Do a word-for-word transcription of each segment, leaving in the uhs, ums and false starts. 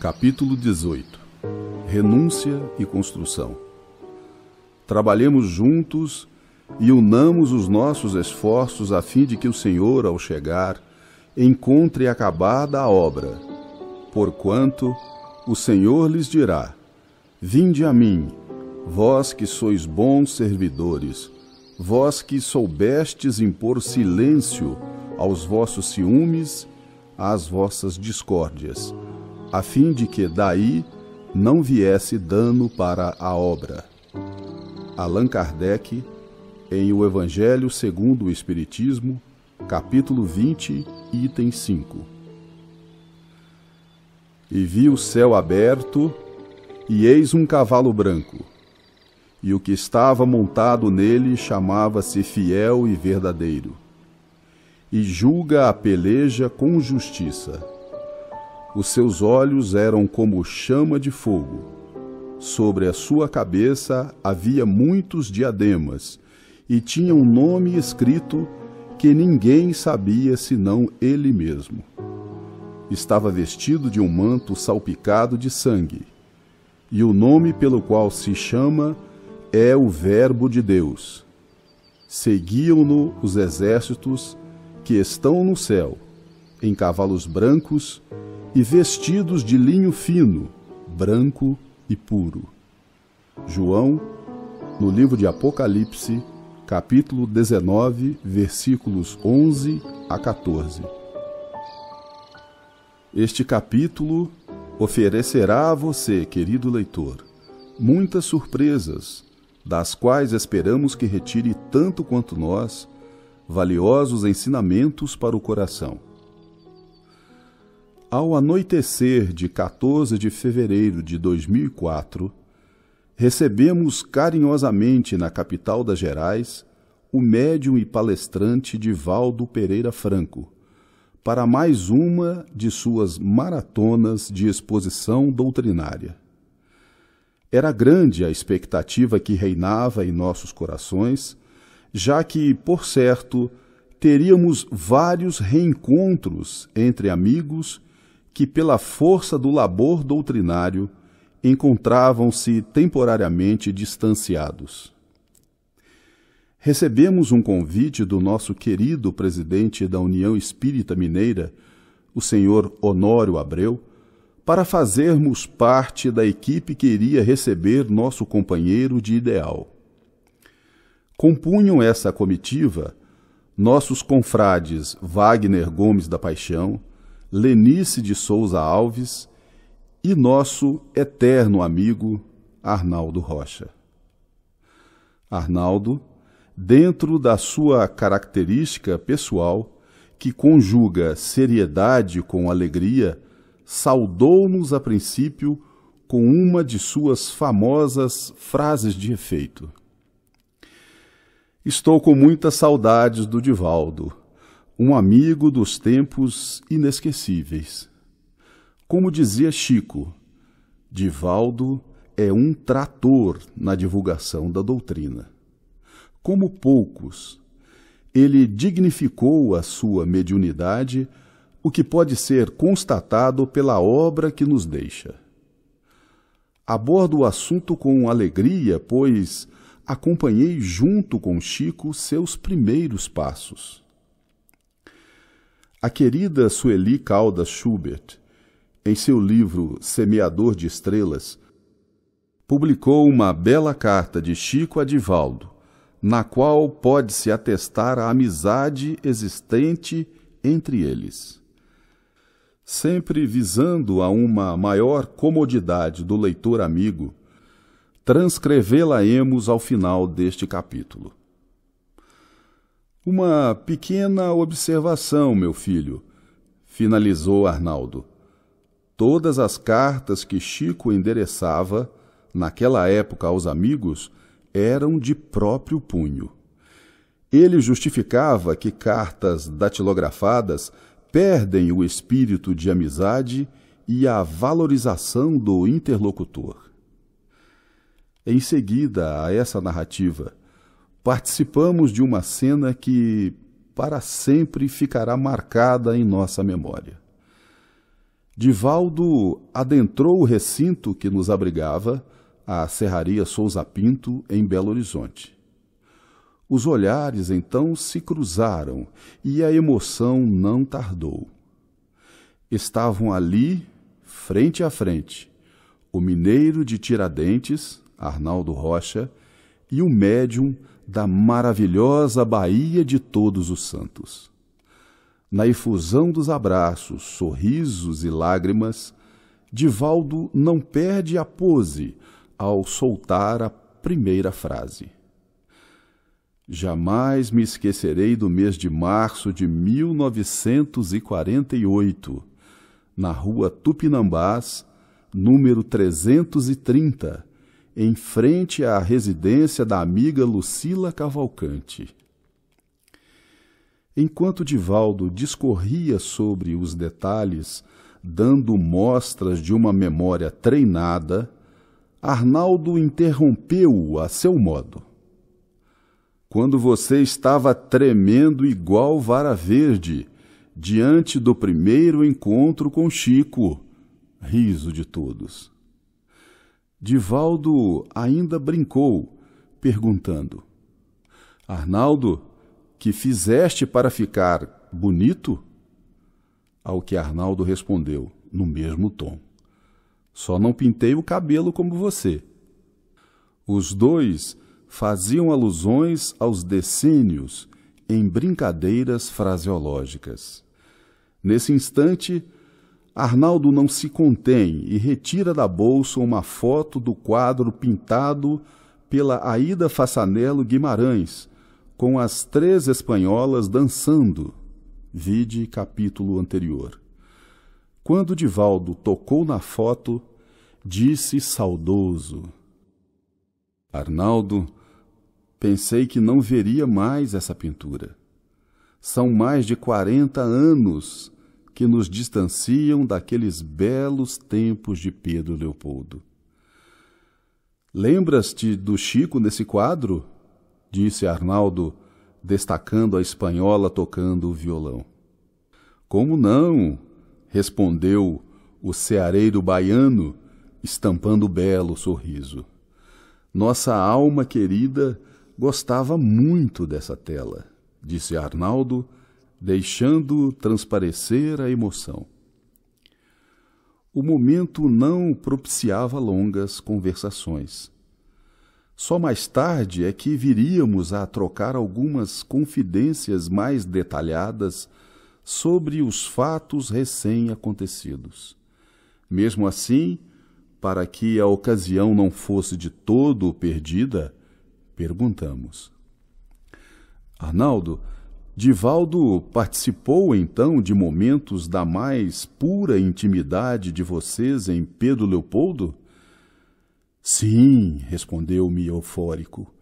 Capítulo dezoito. Renúncia e construção. Trabalhemos juntos e unamos os nossos esforços a fim de que o Senhor, ao chegar, encontre acabada a obra. Porquanto o Senhor lhes dirá: Vinde a mim, vós que sois bons servidores, vós que soubestes impor silêncio aos vossos ciúmes, às vossas discórdias, a fim de que daí não viesse dano para a obra. Allan Kardec, em O Evangelho segundo o Espiritismo, capítulo vinte, item cinco. E vi o céu aberto, e eis um cavalo branco. E o que estava montado nele chamava-se Fiel e Verdadeiro, e julga a peleja com justiça. Os seus olhos eram como chama de fogo. Sobre a sua cabeça havia muitos diademas, e tinha um nome escrito que ninguém sabia senão ele mesmo. Estava vestido de um manto salpicado de sangue, e o nome pelo qual se chama é o Verbo de Deus. Seguiam-no os exércitos que estão no céu, em cavalos brancos e vestidos de linho fino, branco e puro. João, no livro de Apocalipse, capítulo dezenove, versículos onze a quatorze. Este capítulo oferecerá a você, querido leitor, muitas surpresas, das quais esperamos que retire tanto quanto nós valiosos ensinamentos para o coração. Ao anoitecer de quatorze de fevereiro de dois mil e quatro, recebemos carinhosamente na capital das Gerais o médium e palestrante Divaldo Pereira Franco, para mais uma de suas maratonas de exposição doutrinária. Era grande a expectativa que reinava em nossos corações, já que, por certo, teríamos vários reencontros entre amigos que, pela força do labor doutrinário, encontravam-se temporariamente distanciados. Recebemos um convite do nosso querido presidente da União Espírita Mineira, o senhor Honório Abreu, para fazermos parte da equipe que iria receber nosso companheiro de ideal. Compunham essa comitiva nossos confrades Wagner Gomes da Paixão, Lenice de Souza Alves e nosso eterno amigo Arnaldo Rocha. Arnaldo, dentro da sua característica pessoal, que conjuga seriedade com alegria, saudou-nos a princípio com uma de suas famosas frases de efeito: Estou com muitas saudades do Divaldo, um amigo dos tempos inesquecíveis. Como dizia Chico, Divaldo é um trator na divulgação da doutrina. Como poucos, ele dignificou a sua mediunidade, o que pode ser constatado pela obra que nos deixa. Abordo o assunto com alegria, pois acompanhei junto com Chico seus primeiros passos. A querida Sueli Caldas Schubert, em seu livro Semeador de Estrelas, publicou uma bela carta de Chico a Divaldo, na qual pode-se atestar a amizade existente entre eles. Sempre visando a uma maior comodidade do leitor amigo, transcrevê-la-emos ao final deste capítulo. Uma pequena observação, meu filho, finalizou Arnaldo. Todas as cartas que Chico endereçava, naquela época aos amigos, eram de próprio punho. Ele justificava que cartas datilografadas perdem o espírito de amizade e a valorização do interlocutor. Em seguida a essa narrativa, participamos de uma cena que para sempre ficará marcada em nossa memória. Divaldo adentrou o recinto que nos abrigava, a Serraria Souza Pinto, em Belo Horizonte. Os olhares, então, se cruzaram e a emoção não tardou. Estavam ali, frente a frente, o mineiro de Tiradentes, Arnaldo Rocha, e o médium da maravilhosa Bahia de Todos os Santos. Na efusão dos abraços, sorrisos e lágrimas, Divaldo não perde a pose ao soltar a primeira frase. Jamais me esquecerei do mês de março de mil novecentos e quarenta e oito, na rua Tupinambás, número trezentos e trinta, em frente à residência da amiga Lucila Cavalcante. Enquanto Divaldo discorria sobre os detalhes, dando mostras de uma memória treinada, Arnaldo interrompeu-o a seu modo. Quando você estava tremendo igual vara verde, diante do primeiro encontro com Chico, riso de todos. Divaldo ainda brincou, perguntando: Arnaldo, que fizeste para ficar bonito? Ao que Arnaldo respondeu, no mesmo tom: só não pintei o cabelo como você. Os dois faziam alusões aos decênios em brincadeiras fraseológicas. Nesse instante, Arnaldo não se contém e retira da bolsa uma foto do quadro pintado pela Aida Façanelo Guimarães, com as três espanholas dançando, vide capítulo anterior. Quando Divaldo tocou na foto, disse saudoso: Arnaldo, pensei que não veria mais essa pintura. São mais de quarenta anos que nos distanciam daqueles belos tempos de Pedro Leopoldo. Lembras-te do Chico nesse quadro? Disse Arnaldo, destacando a espanhola tocando o violão. Como não? Respondeu o ceareiro baiano, estampando belo sorriso. Nossa alma querida gostava muito dessa tela, disse Arnaldo, deixando transparecer a emoção. O momento não propiciava longas conversações. Só mais tarde é que viríamos a trocar algumas confidências mais detalhadas sobre os fatos recém-acontecidos. Mesmo assim, para que a ocasião não fosse de todo perdida, perguntamos. Arnaldo, Divaldo participou então de momentos da mais pura intimidade de vocês em Pedro Leopoldo? Sim, respondeu-me eufórico.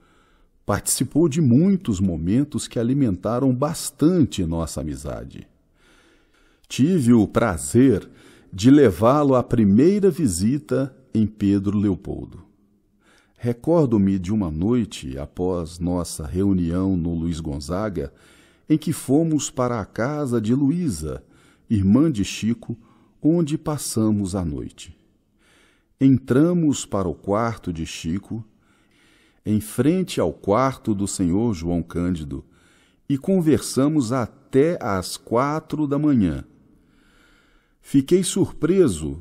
Participou de muitos momentos que alimentaram bastante nossa amizade. Tive o prazer de levá-lo à primeira visita em Pedro Leopoldo. Recordo-me de uma noite após nossa reunião no Luiz Gonzaga, em que fomos para a casa de Luísa, irmã de Chico, onde passamos a noite. Entramos para o quarto de Chico, em frente ao quarto do senhor João Cândido, e conversamos até às quatro da manhã. Fiquei surpreso,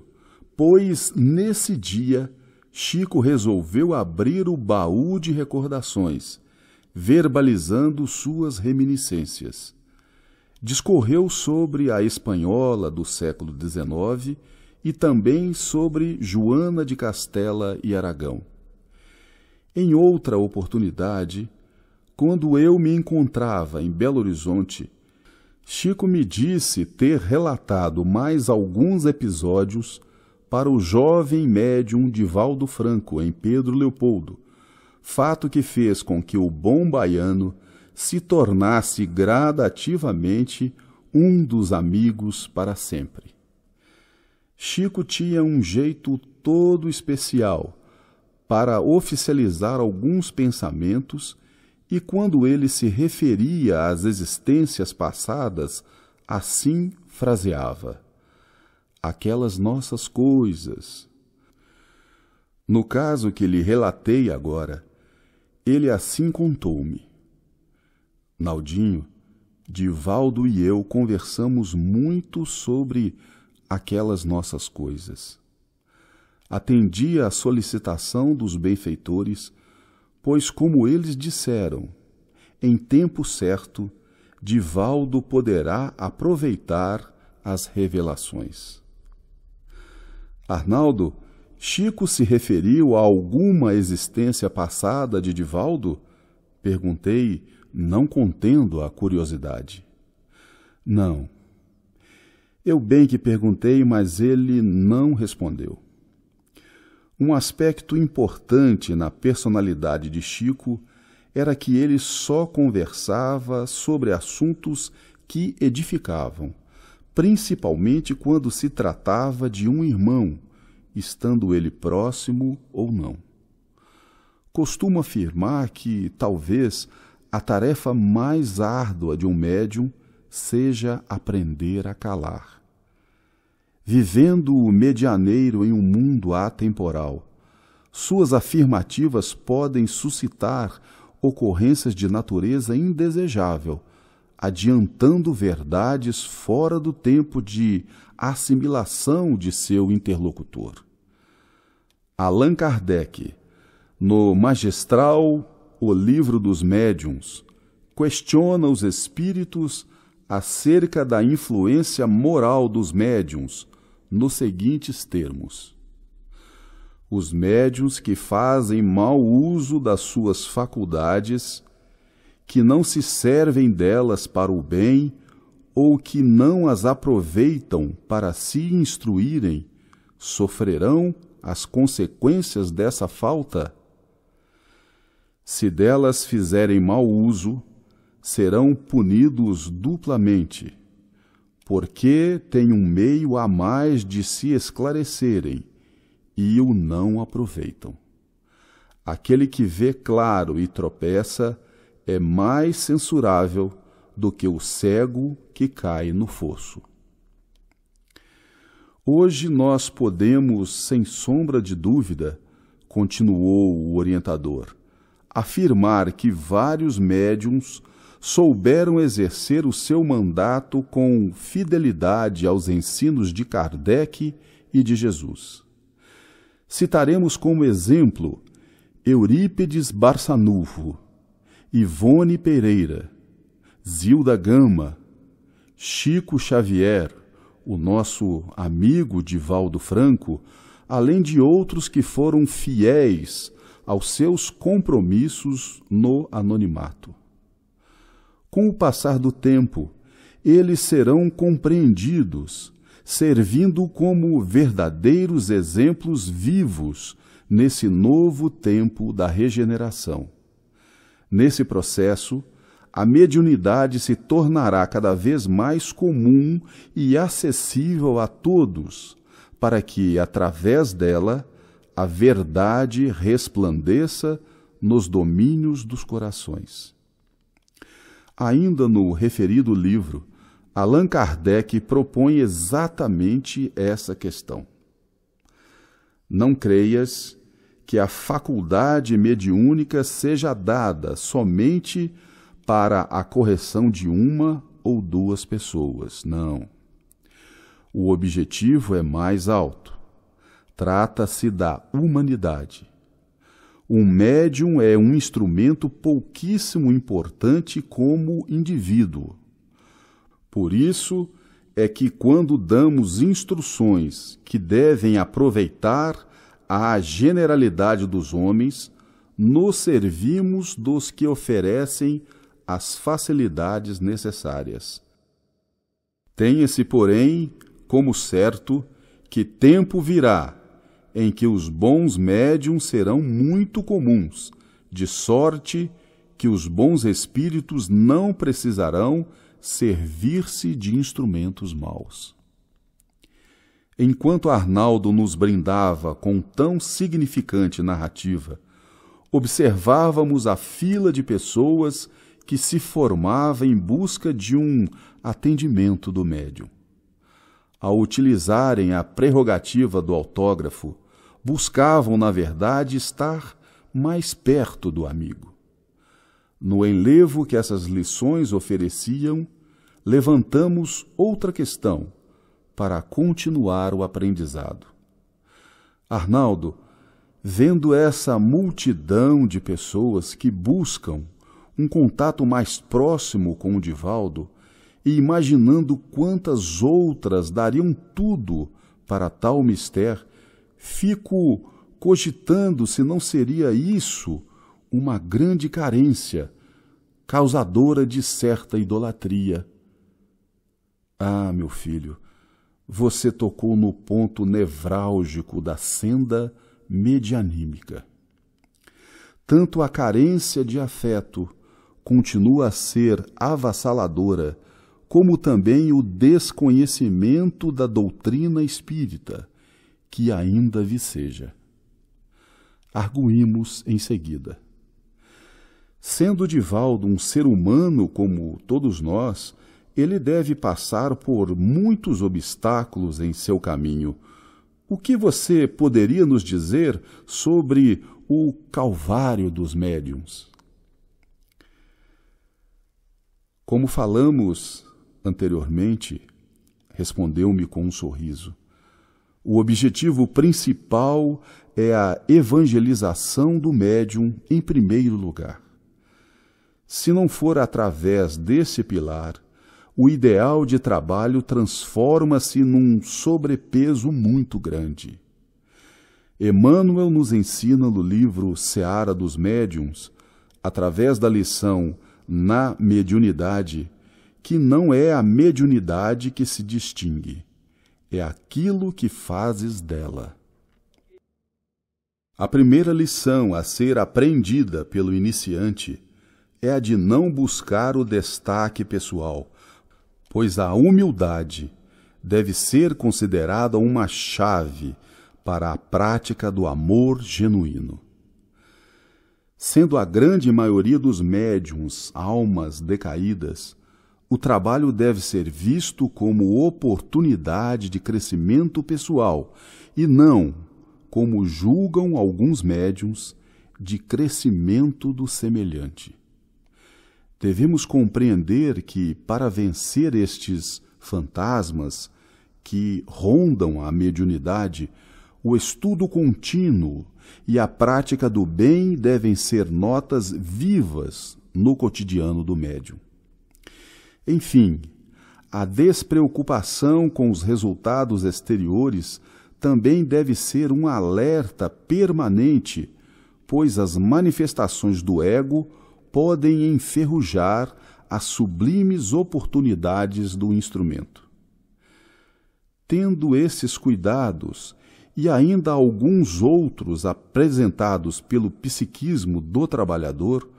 pois nesse dia Chico resolveu abrir o baú de recordações, verbalizando suas reminiscências. Discorreu sobre a espanhola do século dezenove e também sobre Joana de Castela e Aragão. Em outra oportunidade, quando eu me encontrava em Belo Horizonte, Chico me disse ter relatado mais alguns episódios para o jovem médium Divaldo Franco, em Pedro Leopoldo, fato que fez com que o bom baiano se tornasse gradativamente um dos amigos para sempre. Chico tinha um jeito todo especial para oficializar alguns pensamentos e, quando ele se referia às existências passadas, assim fraseava: aquelas nossas coisas. No caso que lhe relatei agora, ele assim contou-me. Naldinho, Divaldo e eu conversamos muito sobre aquelas nossas coisas. Atendia à solicitação dos benfeitores, pois, como eles disseram, em tempo certo, Divaldo poderá aproveitar as revelações. Arnaldo, Chico se referiu a alguma existência passada de Divaldo? Perguntei, não contendo a curiosidade. Não. Eu bem que perguntei, mas ele não respondeu. Um aspecto importante na personalidade de Chico era que ele só conversava sobre assuntos que edificavam, principalmente quando se tratava de um irmão, estando ele próximo ou não. Costumo afirmar que, talvez, a tarefa mais árdua de um médium seja aprender a calar. Vivendo o medianeiro em um mundo atemporal, suas afirmativas podem suscitar ocorrências de natureza indesejável, adiantando verdades fora do tempo de assimilação de seu interlocutor. Allan Kardec, no magistral O Livro dos Médiuns, questiona os espíritos acerca da influência moral dos médiuns, nos seguintes termos: os médiuns que fazem mau uso das suas faculdades, que não se servem delas para o bem ou que não as aproveitam para se instruírem, sofrerão as consequências dessa falta. Se delas fizerem mau uso, serão punidos duplamente, porque têm um meio a mais de se esclarecerem, e o não aproveitam. Aquele que vê claro e tropeça é mais censurável do que o cego que cai no fosso. Hoje nós podemos, sem sombra de dúvida, continuou o orientador, afirmar que vários médiuns souberam exercer o seu mandato com fidelidade aos ensinos de Kardec e de Jesus. Citaremos como exemplo Eurípides Barzanuvo, Yvonne Pereira, Zilda Gama, Chico Xavier, o nosso amigo Divaldo Franco, além de outros que foram fiéis aos seus compromissos no anonimato. Com o passar do tempo, eles serão compreendidos, servindo como verdadeiros exemplos vivos nesse novo tempo da regeneração. Nesse processo, a mediunidade se tornará cada vez mais comum e acessível a todos, para que, através dela, a verdade resplandeça nos domínios dos corações. Ainda no referido livro, Allan Kardec propõe exatamente essa questão. Não creias que a faculdade mediúnica seja dada somente para a correção de uma ou duas pessoas, não. O objetivo é mais alto. Trata-se da humanidade. Um médium é um instrumento pouquíssimo importante como indivíduo. Por isso é que, quando damos instruções que devem aproveitar a generalidade dos homens, nos servimos dos que oferecem as facilidades necessárias. Tenha-se, porém, como certo que tempo virá em que os bons médiuns serão muito comuns, de sorte que os bons espíritos não precisarão servir-se de instrumentos maus. Enquanto Arnaldo nos brindava com tão significante narrativa, observávamos a fila de pessoas que se formava em busca de um atendimento do médium. ao utilizarem a prerrogativa do autógrafo, buscavam, na verdade, estar mais perto do amigo. No enlevo que essas lições ofereciam, levantamos outra questão para continuar o aprendizado. Arnaldo, vendo essa multidão de pessoas que buscam um contato mais próximo com o Divaldo e imaginando quantas outras dariam tudo para tal mister, fico cogitando se não seria isso uma grande carência, causadora de certa idolatria. Ah, meu filho, você tocou no ponto nevrálgico da senda medianímica. Tanto a carência de afeto continua a ser avassaladora, como também o desconhecimento da doutrina espírita, que ainda viceja. Arguímos em seguida. Sendo Divaldo um ser humano como todos nós, ele deve passar por muitos obstáculos em seu caminho. O que você poderia nos dizer sobre o Calvário dos Médiuns? Como falamos anteriormente, respondeu-me com um sorriso, o objetivo principal é a evangelização do médium em primeiro lugar. Se não for através desse pilar, o ideal de trabalho transforma-se num sobrepeso muito grande. Emmanuel nos ensina no livro Seara dos Médiuns, através da lição Na Mediunidade, que não é a mediunidade que se distingue, é aquilo que fazes dela. A primeira lição a ser aprendida pelo iniciante é a de não buscar o destaque pessoal, pois a humildade deve ser considerada uma chave para a prática do amor genuíno. Sendo a grande maioria dos médiuns almas decaídas, o trabalho deve ser visto como oportunidade de crescimento pessoal e não, como julgam alguns médiuns, de crescimento do semelhante. Devemos compreender que, para vencer estes fantasmas que rondam a mediunidade, o estudo contínuo e a prática do bem devem ser notas vivas no cotidiano do médium. Enfim, a despreocupação com os resultados exteriores também deve ser um alerta permanente, pois as manifestações do ego podem enferrujar as sublimes oportunidades do instrumento. Tendo esses cuidados e ainda alguns outros apresentados pelo psiquismo do trabalhador,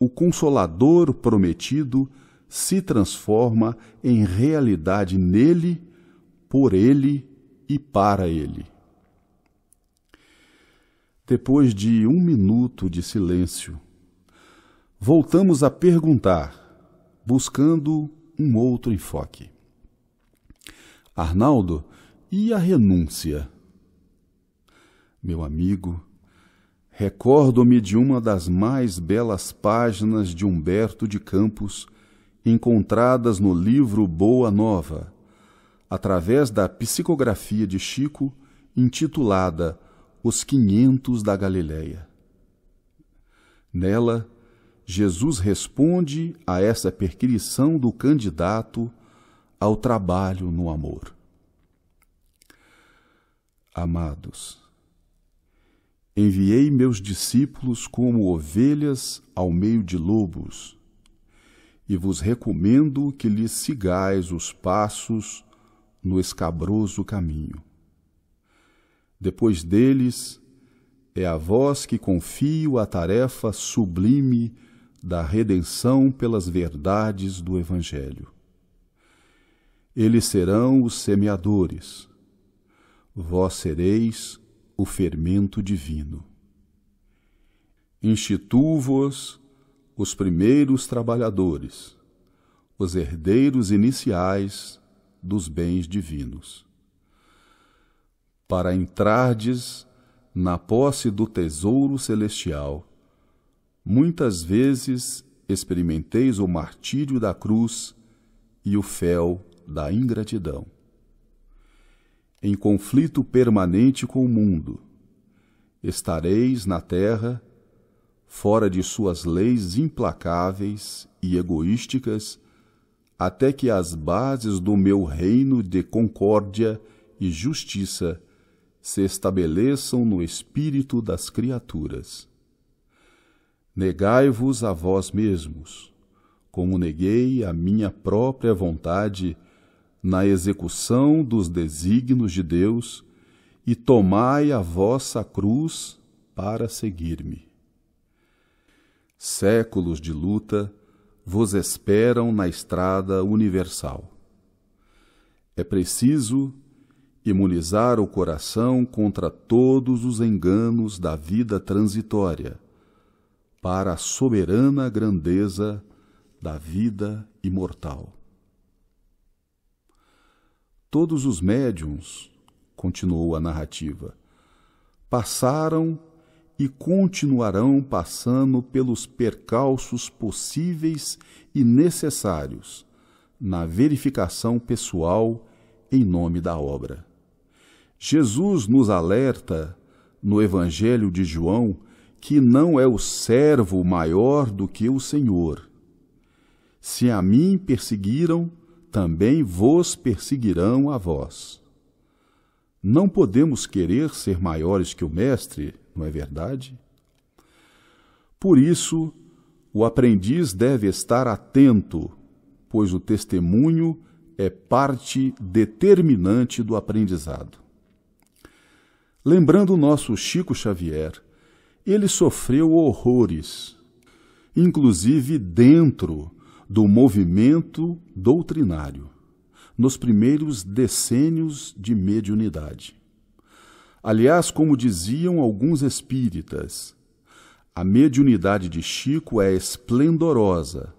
o consolador prometido se transforma em realidade nele, por ele e para ele. Depois de um minuto de silêncio, voltamos a perguntar, buscando um outro enfoque. Arnaldo, e a renúncia? Meu amigo, recordo-me de uma das mais belas páginas de Humberto de Campos, encontradas no livro Boa Nova, através da psicografia de Chico, intitulada Os Quinhentos da Galileia. Nela, Jesus responde a essa perquisição do candidato ao trabalho no amor. Amados, enviei meus discípulos como ovelhas ao meio de lobos, e vos recomendo que lhes sigais os passos no escabroso caminho. Depois deles, é a vós que confio a tarefa sublime da redenção pelas verdades do Evangelho. Eles serão os semeadores, vós sereis o fermento divino. Instituo-vos os primeiros trabalhadores, os herdeiros iniciais dos bens divinos. Para entrardes na posse do tesouro celestial, muitas vezes experimenteis o martírio da cruz e o fel da ingratidão. Em conflito permanente com o mundo, estareis na terra, fora de suas leis implacáveis e egoísticas, até que as bases do meu reino de concórdia e justiça se estabeleçam no espírito das criaturas. Negai-vos a vós mesmos, como neguei a minha própria vontade na execução dos desígnios de Deus, e tomai a vossa cruz para seguir-me. Séculos de luta vos esperam na estrada universal. É preciso imunizar o coração contra todos os enganos da vida transitória, para a soberana grandeza da vida imortal. Todos os médiuns, continuou a narrativa, passaram e continuarão passando pelos percalços possíveis e necessários na verificação pessoal em nome da obra. Jesus nos alerta no Evangelho de João que não é o servo maior do que o Senhor. Se a mim perseguiram, também vos perseguirão a vós. Não podemos querer ser maiores que o Mestre, não é verdade? Por isso, o aprendiz deve estar atento, pois o testemunho é parte determinante do aprendizado. Lembrando o nosso Chico Xavier, ele sofreu horrores, inclusive dentro do movimento doutrinário, nos primeiros decênios de mediunidade. Aliás, como diziam alguns espíritas, a mediunidade de Chico é esplendorosa,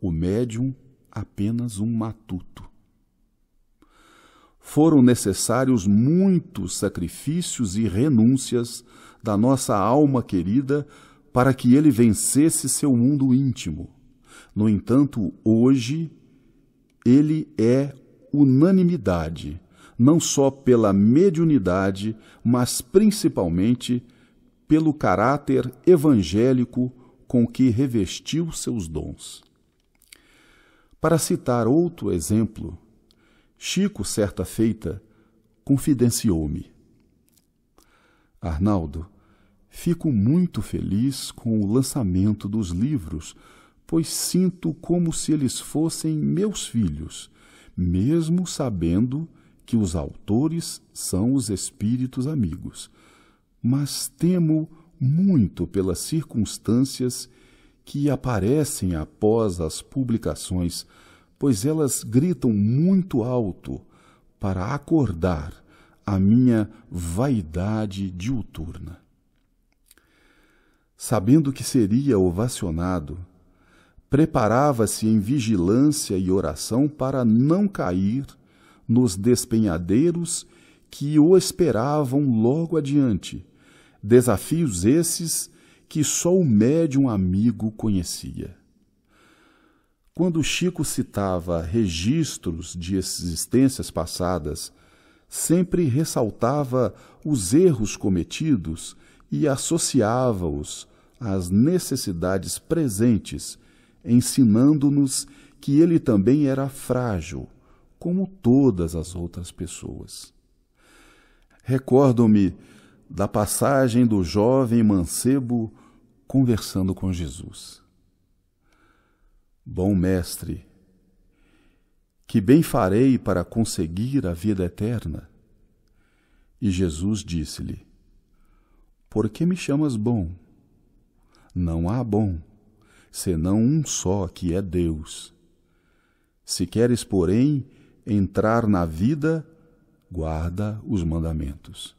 o médium apenas um matuto. Foram necessários muitos sacrifícios e renúncias da nossa alma querida para que ele vencesse seu mundo íntimo. No entanto, hoje, ele é unanimidade, não só pela mediunidade, mas principalmente pelo caráter evangélico com que revestiu seus dons. Para citar outro exemplo, Chico, certa feita, confidenciou-me: Arnaldo, fico muito feliz com o lançamento dos livros, pois sinto como se eles fossem meus filhos, mesmo sabendo que os autores são os espíritos amigos. Mas temo muito pelas circunstâncias que aparecem após as publicações, pois elas gritam muito alto para acordar a minha vaidade diuturna. Sabendo que seria ovacionado, preparava-se em vigilância e oração para não cair nos despenhadeiros que o esperavam logo adiante, desafios esses que só o médium amigo conhecia. Quando Chico citava registros de existências passadas, sempre ressaltava os erros cometidos e associava-os às necessidades presentes, ensinando-nos que ele também era frágil, como todas as outras pessoas. Recordo-me da passagem do jovem mancebo conversando com Jesus. Bom mestre, que bem farei para conseguir a vida eterna? E Jesus disse-lhe: Por que me chamas bom? Não há bom, senão um só, que é Deus. Se queres, porém, entrar na vida, guarda os mandamentos.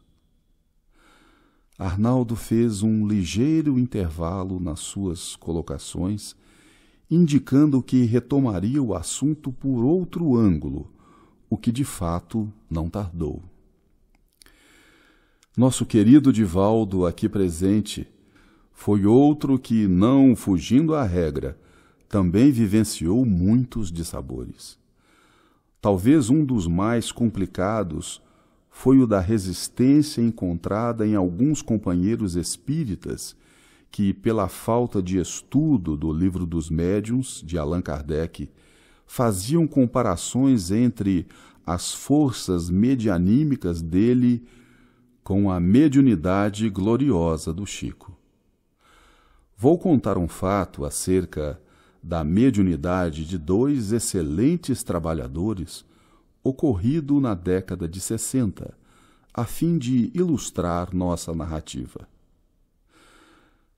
Arnaldo fez um ligeiro intervalo nas suas colocações, indicando que retomaria o assunto por outro ângulo, o que de fato não tardou. Nosso querido Divaldo, aqui presente, foi outro que, não fugindo à regra, também vivenciou muitos dissabores. Talvez um dos mais complicados foi o da resistência encontrada em alguns companheiros espíritas que, pela falta de estudo do Livro dos Médiuns, de Allan Kardec, faziam comparações entre as forças medianímicas dele com a mediunidade gloriosa do Chico. Vou contar um fato acerca da mediunidade de dois excelentes trabalhadores ocorrido na década de sessenta, a fim de ilustrar nossa narrativa.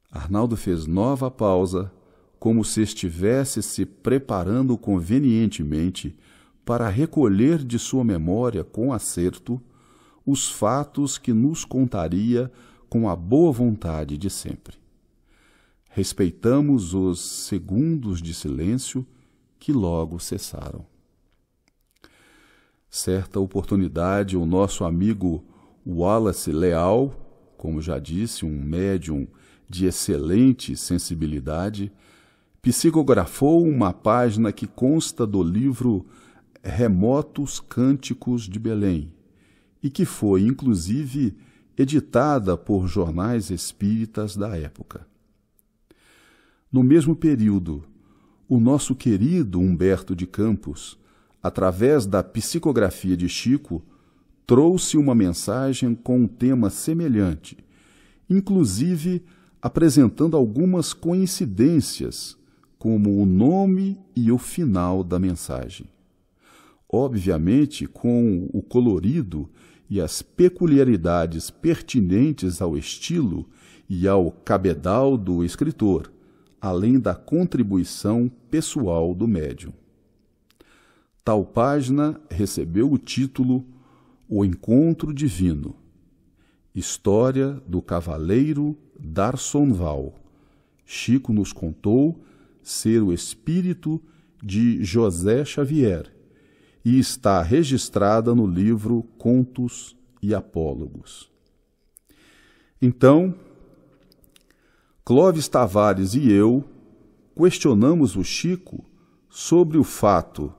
Arnaldo fez nova pausa, como se estivesse se preparando convenientemente para recolher de sua memória com acerto os fatos que nos contaria com a boa vontade de sempre. Respeitamos os segundos de silêncio que logo cessaram. Certa oportunidade, o nosso amigo Wallace Leal, como já disse, um médium de excelente sensibilidade, psicografou uma página que consta do livro Remotos Cânticos de Belém, e que foi, inclusive, editada por jornais espíritas da época. No mesmo período, o nosso querido Humberto de Campos, através da psicografia de Chico, trouxe uma mensagem com um tema semelhante, inclusive apresentando algumas coincidências, como o nome e o final da mensagem. Obviamente, com o colorido e as peculiaridades pertinentes ao estilo e ao cabedal do escritor, além da contribuição pessoal do médium. Tal página recebeu o título O Encontro Divino, História do Cavaleiro D'Arsonval. Chico nos contou ser o espírito de José Xavier, e está registrada no livro Contos e Apólogos. Então, Clóvis Tavares e eu questionamos o Chico sobre o fato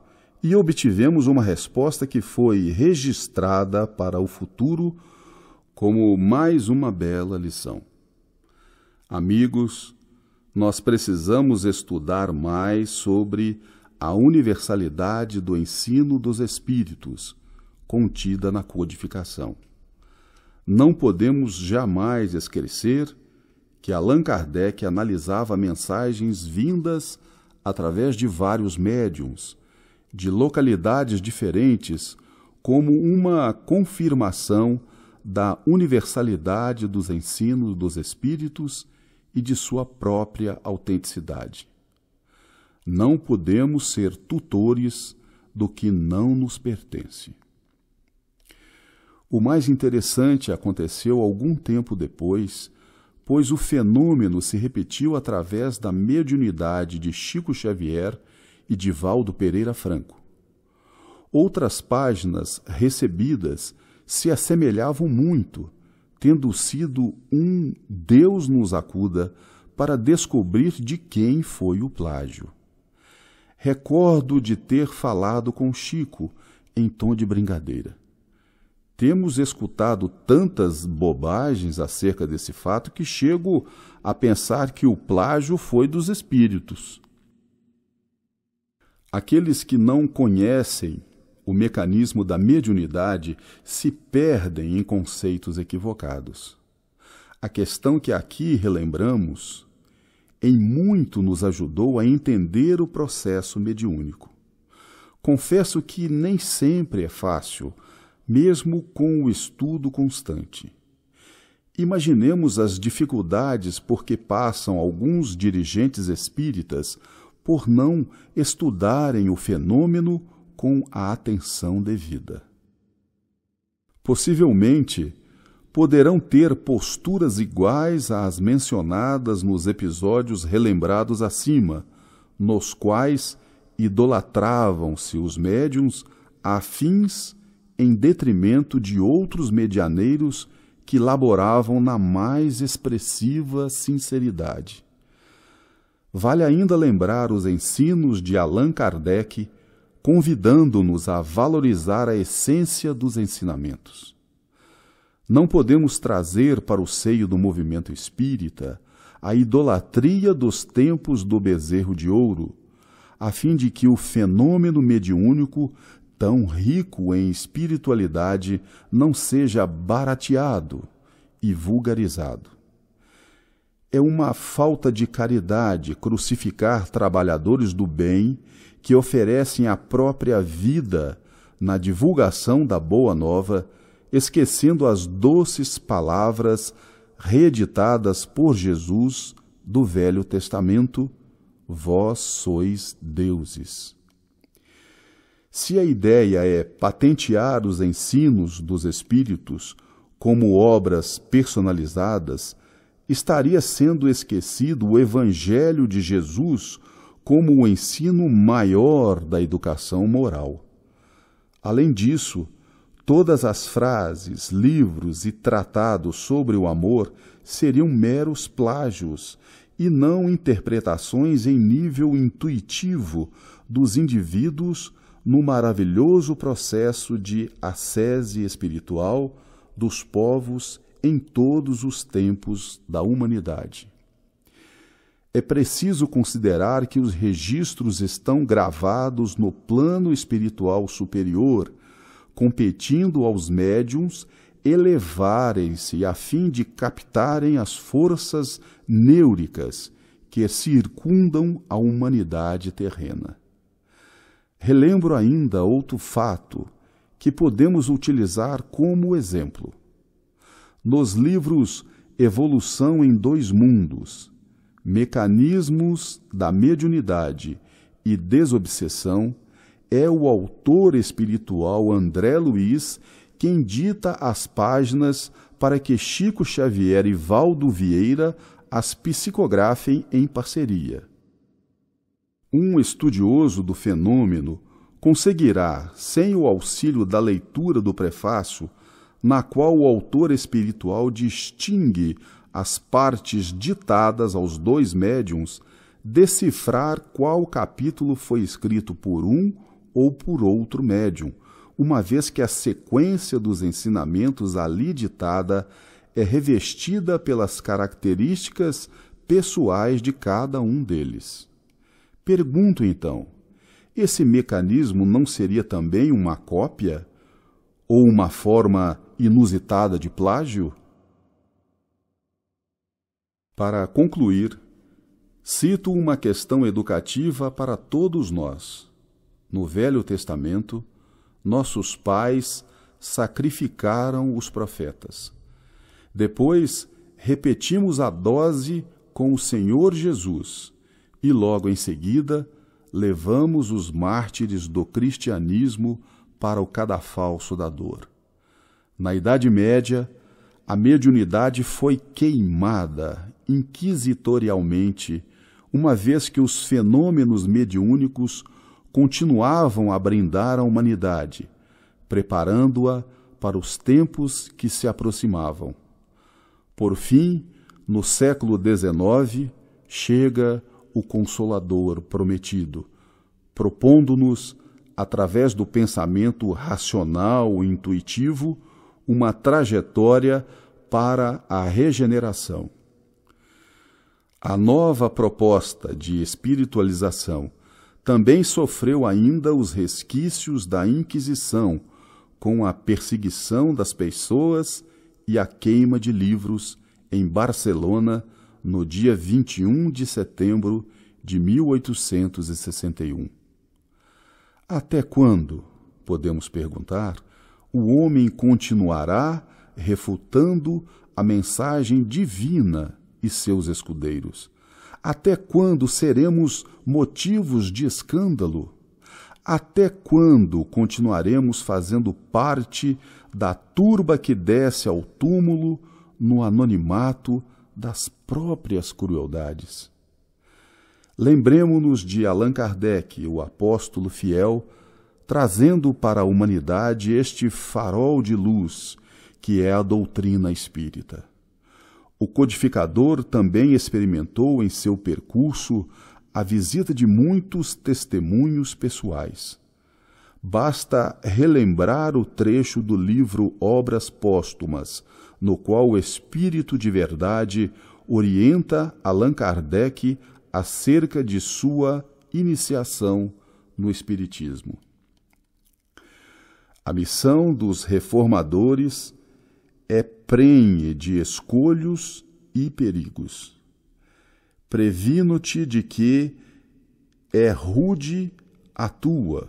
e obtivemos uma resposta que foi registrada para o futuro como mais uma bela lição. Amigos, nós precisamos estudar mais sobre a universalidade do ensino dos espíritos, contida na codificação. Não podemos jamais esquecer que Allan Kardec analisava mensagens vindas através de vários médiuns, de localidades diferentes, como uma confirmação da universalidade dos ensinos dos espíritos e de sua própria autenticidade. Não podemos ser tutores do que não nos pertence. O mais interessante aconteceu algum tempo depois, pois o fenômeno se repetiu através da mediunidade de Chico Xavier e Divaldo Pereira Franco. Outras páginas recebidas se assemelhavam muito, tendo sido um Deus nos acuda para descobrir de quem foi o plágio. Recordo de ter falado com Chico em tom de brincadeira. Temos escutado tantas bobagens acerca desse fato que chego a pensar que o plágio foi dos espíritos. Aqueles que não conhecem o mecanismo da mediunidade se perdem em conceitos equivocados. A questão que aqui relembramos em muito nos ajudou a entender o processo mediúnico. Confesso que nem sempre é fácil, mesmo com o estudo constante. Imaginemos as dificuldades por que passam alguns dirigentes espíritas por não estudarem o fenômeno com a atenção devida. Possivelmente, poderão ter posturas iguais às mencionadas nos episódios relembrados acima, nos quais idolatravam-se os médiuns afins em detrimento de outros medianeiros que laboravam na mais expressiva sinceridade. Vale ainda lembrar os ensinos de Allan Kardec, convidando-nos a valorizar a essência dos ensinamentos. Não podemos trazer para o seio do movimento espírita a idolatria dos tempos do bezerro de ouro, a fim de que o fenômeno mediúnico, tão rico em espiritualidade, não seja barateado e vulgarizado. É uma falta de caridade crucificar trabalhadores do bem que oferecem a própria vida na divulgação da Boa Nova, esquecendo as doces palavras reeditadas por Jesus do Velho Testamento: vós sois deuses. Se a ideia é patentear os ensinos dos Espíritos como obras personalizadas, estaria sendo esquecido o Evangelho de Jesus como o ensino maior da educação moral. Além disso, todas as frases, livros e tratados sobre o amor seriam meros plágios e não interpretações em nível intuitivo dos indivíduos no maravilhoso processo de ascese espiritual dos povos em todos os tempos da humanidade. É preciso considerar que os registros estão gravados no plano espiritual superior, competindo aos médiuns elevarem-se a fim de captarem as forças neúricas que circundam a humanidade terrena. Relembro ainda outro fato que podemos utilizar como exemplo. Nos livros Evolução em Dois Mundos, Mecanismos da Mediunidade e Desobsessão, é o autor espiritual André Luiz quem dita as páginas para que Chico Xavier e Waldo Vieira as psicografem em parceria. Um estudioso do fenômeno conseguirá, sem o auxílio da leitura do prefácio, na qual o autor espiritual distingue as partes ditadas aos dois médiuns, decifrar qual capítulo foi escrito por um ou por outro médium, uma vez que a sequência dos ensinamentos ali ditada é revestida pelas características pessoais de cada um deles. Pergunto então, esse mecanismo não seria também uma cópia ou uma forma inusitada de plágio? Para concluir, cito uma questão educativa para todos nós. No Velho Testamento, nossos pais sacrificaram os profetas. Depois, repetimos a dose com o Senhor Jesus e, logo em seguida, levamos os mártires do cristianismo para o cadafalso da dor. Na Idade Média, a mediunidade foi queimada inquisitorialmente, uma vez que os fenômenos mediúnicos continuavam a brindar a humanidade, preparando-a para os tempos que se aproximavam. Por fim, no século dezenove, chega o Consolador prometido, propondo-nos, através do pensamento racional e intuitivo, uma trajetória para a regeneração. A nova proposta de espiritualização também sofreu ainda os resquícios da Inquisição, com a perseguição das pessoas e a queima de livros em Barcelona no dia vinte e um de setembro de mil oitocentos e sessenta e um. Até quando, podemos perguntar, o homem continuará refutando a mensagem divina e seus escudeiros? Até quando seremos motivos de escândalo? Até quando continuaremos fazendo parte da turba que desce ao túmulo no anonimato das próprias crueldades? Lembremo-nos de Allan Kardec, o apóstolo fiel, trazendo para a humanidade este farol de luz que é a doutrina espírita. O codificador também experimentou em seu percurso a visita de muitos testemunhos pessoais. Basta relembrar o trecho do livro Obras Póstumas, no qual o Espírito de Verdade orienta Allan Kardec acerca de sua iniciação no Espiritismo. A missão dos reformadores é prenhe de escolhos e perigos. Previno-te de que é rude a tua,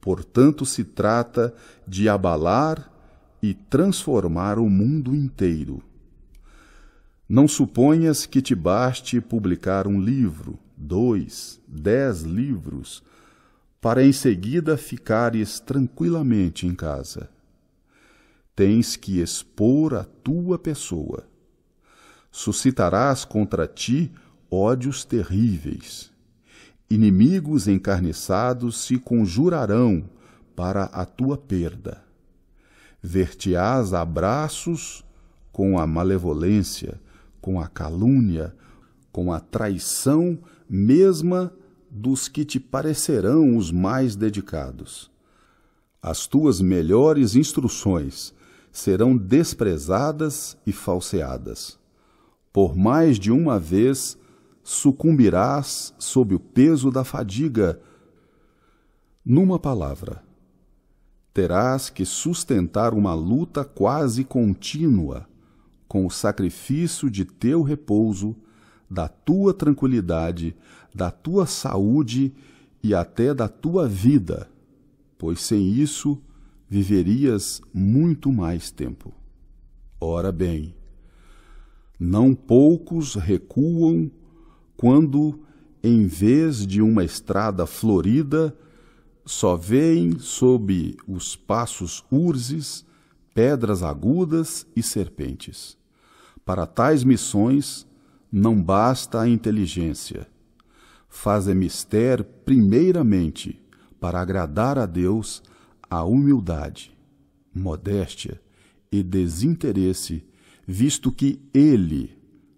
portanto se trata de abalar e transformar o mundo inteiro. Não suponhas que te baste publicar um livro, dois, dez livros, para em seguida ficares tranquilamente em casa. Tens que expor a tua pessoa. Suscitarás contra ti ódios terríveis. Inimigos encarniçados se conjurarão para a tua perda. Ver-te-ás abraços com a malevolência, com a calúnia, com a traição mesma dos que te parecerão os mais dedicados. As tuas melhores instruções serão desprezadas e falseadas. Por mais de uma vez sucumbirás sob o peso da fadiga. Numa palavra, terás que sustentar uma luta quase contínua com o sacrifício de teu repouso, da tua tranquilidade, da tua saúde e até da tua vida, pois sem isso viverias muito mais tempo. Ora bem, não poucos recuam quando, em vez de uma estrada florida, só veem sob os passos urzes, pedras agudas e serpentes. Para tais missões não basta a inteligência. Faz-é mister primeiramente, para agradar a Deus, a humildade, modéstia e desinteresse, visto que Ele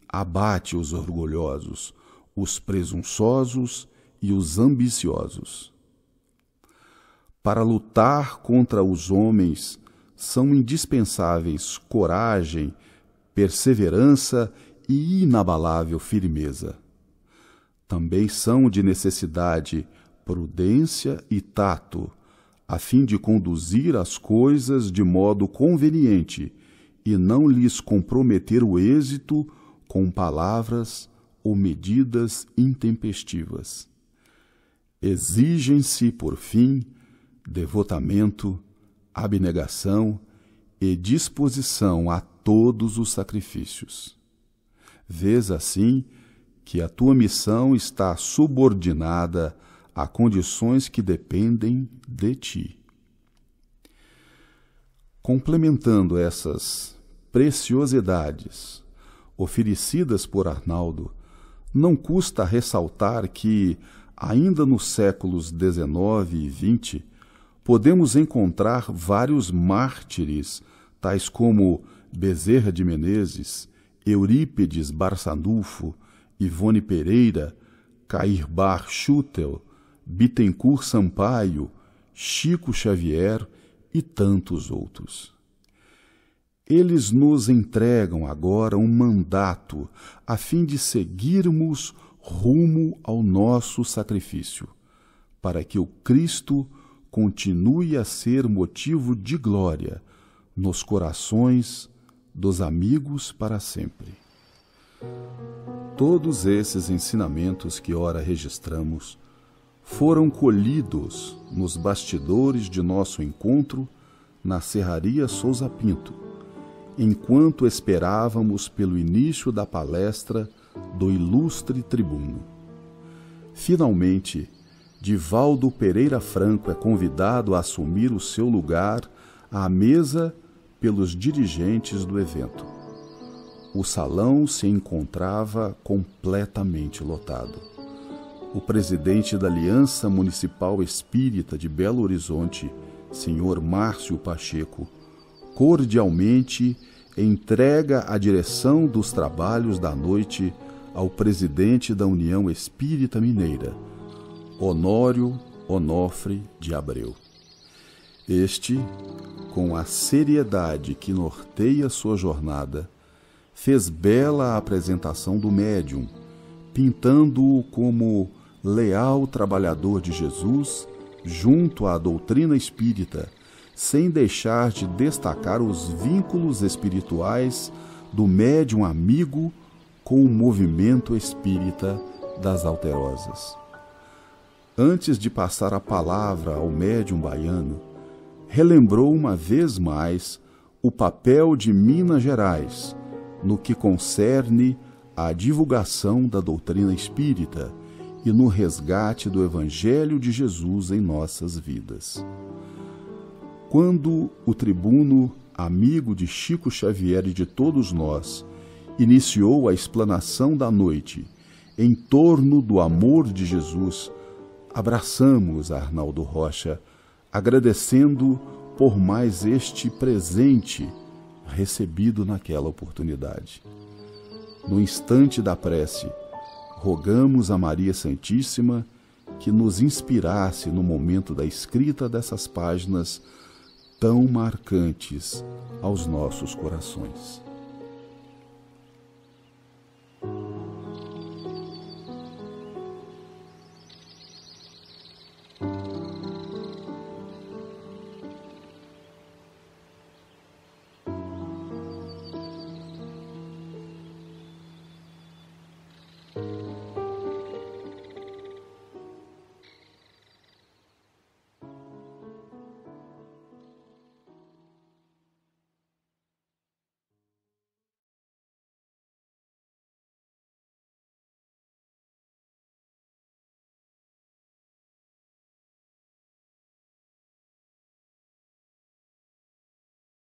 abate os orgulhosos, os presunçosos e os ambiciosos. Para lutar contra os homens são indispensáveis coragem, perseverança e inabalável firmeza. Também são de necessidade prudência e tato, a fim de conduzir as coisas de modo conveniente e não lhes comprometer o êxito com palavras ou medidas intempestivas. Exigem-se, por fim, devotamento, abnegação e disposição a todos os sacrifícios. Vês assim que a tua missão está subordinada a condições que dependem de ti. Complementando essas preciosidades oferecidas por Arnaldo, não custa ressaltar que, ainda nos séculos dezenove e vinte, podemos encontrar vários mártires, tais como Bezerra de Menezes, Eurípides Barzanuvo, Yvonne Pereira, Cairbar Schutel, Bittencourt Sampaio, Chico Xavier e tantos outros. Eles nos entregam agora um mandato a fim de seguirmos rumo ao nosso sacrifício, para que o Cristo continue a ser motivo de glória nos corações dos amigos para sempre. Todos esses ensinamentos que ora registramos foram colhidos nos bastidores de nosso encontro na Serraria Souza Pinto, enquanto esperávamos pelo início da palestra do ilustre tribuno. Finalmente, Divaldo Pereira Franco é convidado a assumir o seu lugar à mesa pelos dirigentes do evento. O salão se encontrava completamente lotado. o presidente da Aliança Municipal Espírita de Belo Horizonte, senhor Márcio Pacheco, cordialmente entrega a direção dos trabalhos da noite ao presidente da União Espírita Mineira, Honório Onofre de Abreu. Este, com a seriedade que norteia sua jornada, fez bela a apresentação do médium, pintando-o como leal trabalhador de Jesus junto à doutrina espírita, sem deixar de destacar os vínculos espirituais do médium amigo com o movimento espírita das Alterosas. Antes de passar a palavra ao médium baiano, relembrou uma vez mais o papel de Minas Gerais no que concerne à divulgação da doutrina espírita e no resgate do Evangelho de Jesus em nossas vidas. Quando o tribuno, amigo de Chico Xavier e de todos nós, iniciou a explanação da noite em torno do amor de Jesus, abraçamos Arnaldo Rocha, agradecendo por mais este presente recebido naquela oportunidade. No instante da prece, rogamos a Maria Santíssima que nos inspirasse no momento da escrita dessas páginas tão marcantes aos nossos corações. Thank you.